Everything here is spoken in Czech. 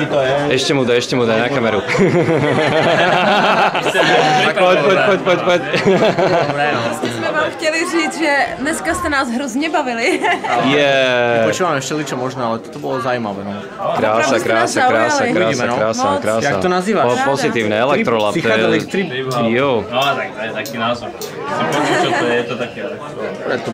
ti to je? Ještě mu daj na kameru. Pojď. Vlastně jsme vám chtěli říct, že dneska jste nás hrozně bavili. Počívám ještě ličo možná, ale to bylo zajímavé. Krása. Jak to nazýváš? Pozitivné, Electrolab. Psychadelic tribe. Jo. No, tak to je taky názor. Jsem počul, že to je to taky Electrolab.